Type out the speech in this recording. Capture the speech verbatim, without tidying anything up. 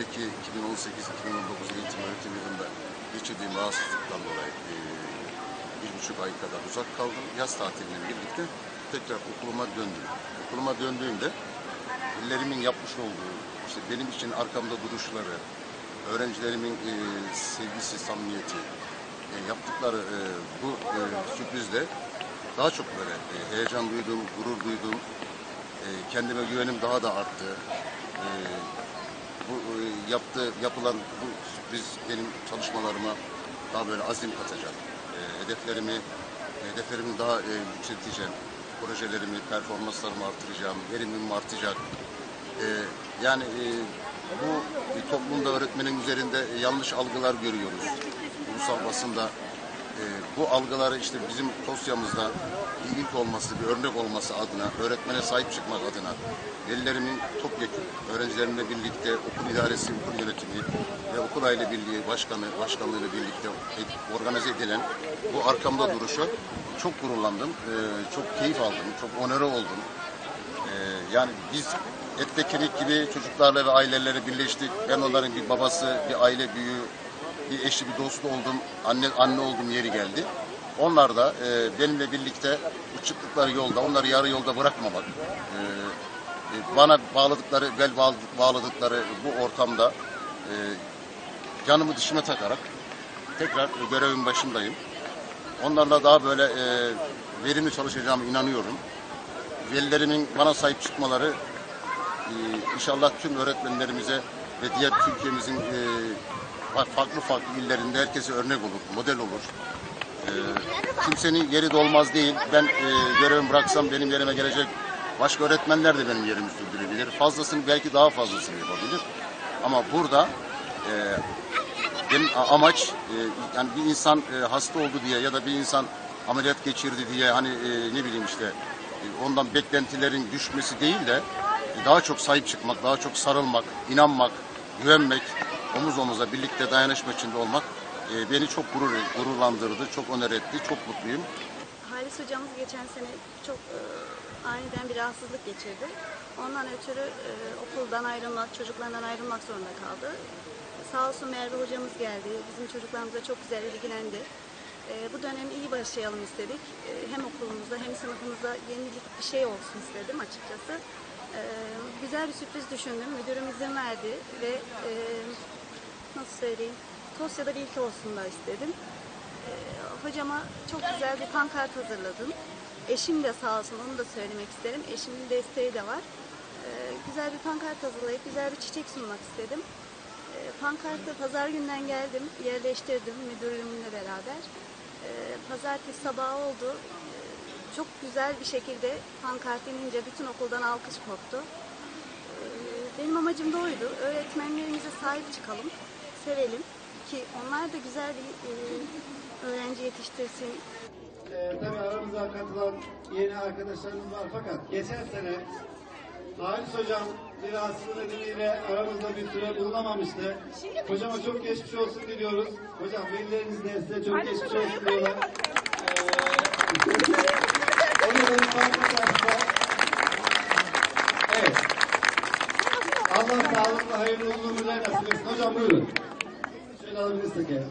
iki bin on sekiz iki bin on dokuz eğitim öğretim yılında geçirdiğim rahatsızlıktan dolayı e, bir buçuk ay kadar uzak kaldım. Yaz tatiline birlikte tekrar okuluma döndüm. Okuluma döndüğümde illerimin yapmış olduğu, işte benim için arkamda duruşları, öğrencilerimin e, sevgisi, samimiyeti, e, yaptıkları e, bu e, sürprizle daha çok böyle e, heyecan duydum, gurur duydum. E, kendime güvenim daha da arttı. E, Bu e, yaptığı, yapılan bu sürpriz benim çalışmalarıma daha böyle azim katacak. E, hedeflerimi, hedeflerimi daha e, yükselteceğim. Projelerimi, performanslarımı artıracağım, verimim artacak. E, yani e, bu e, toplumda öğretmenin üzerinde e, yanlış algılar görüyoruz. Ulusal basında e, bu algıları işte bizim Tosya'mızda bir ilk olması, bir örnek olması adına, öğretmene sahip çıkmak adına, velilerimin topyekûn, öğrencilerimle birlikte okul idaresi, okul yönetimi ve okul aile birliği başkanı, başkanlığıyla birlikte organize edilen bu arkamda duruşa çok gururlandım, ee, çok keyif aldım, çok onore oldum. Ee, yani biz etle kemik gibi çocuklarla ve ailelerle birleştik. Ben onların bir babası, bir aile büyüğü, bir eşi, bir dostu oldum, anne, anne oldum yeri geldi. Onlar da e, benimle birlikte bu çıktıkları yolda, onları yarı yolda bırakmamak, e, e, bana bağladıkları, bel bağladıkları bu ortamda e, canımı dişime takarak tekrar görevin başındayım. Onlarla daha böyle e, verimli çalışacağımı inanıyorum. Velilerimin bana sahip çıkmaları e, inşallah tüm öğretmenlerimize ve diğer Türkiye'mizin e, farklı farklı illerinde herkese örnek olur, model olur. Ee, kimsenin yeri dolmaz değil. Ben e, görevimi bıraksam benim yerime gelecek başka öğretmenler de benim yerimi sürdürebilir. Fazlasını, belki daha fazlasını yapabilir. Ama burada e, benim amaç e, yani bir insan e, hasta oldu diye ya da bir insan ameliyat geçirdi diye hani e, ne bileyim işte e, ondan beklentilerin düşmesi değil de e, daha çok sahip çıkmak, daha çok sarılmak, inanmak, güvenmek, omuz omuza birlikte dayanışma içinde olmak beni çok gurur, gururlandırdı, çok onur etti, çok mutluyum. Halis hocamız geçen sene çok e, aniden bir rahatsızlık geçirdi. Ondan ötürü e, okuldan ayrılmak, çocuklarından ayrılmak zorunda kaldı. Sağ olsun Merve hocamız geldi, bizim çocuklarımıza çok güzel ilgilendi. E, bu dönemi iyi başlayalım istedik. E, hem okulumuzda hem sınıfımızda yenilik bir şey olsun istedim açıkçası. E, güzel bir sürpriz düşündüm, müdürüm izin verdi ve e, nasıl söyleyeyim? Tosya'da bir ilk olsun da istedim. Ee, hocama çok güzel bir pankart hazırladım. Eşim de sağ olsun, onu da söylemek isterim. Eşimin desteği de var. Ee, güzel bir pankart hazırlayıp güzel bir çiçek sunmak istedim. Ee, pankartı pazar günden geldim, yerleştirdim müdürlüğümle beraber. Ee, pazartesi sabahı oldu. Ee, çok güzel bir şekilde pankart inince bütün okuldan alkış koptu. Ee, benim amacım da oydu. Öğretmenlerimize sahip çıkalım, sevelim. Ki onlar da güzel bir e, öğrenci yetiştirsin. E, tabii aramıza katılan yeni arkadaşlarımız var fakat geçen sene Halis hocam bir rahatsızlık nedeniyle aramızda bir süre bulunamamıştı. Hocama çok geçmiş olsun diliyoruz. Hocam velilerinizle size çok geçmiş olsun diyorlar. Evet. Allah sağlıkla hayırlı uzunluğuna nasip etsin. Hocam buyurun. Alabilirsek ya.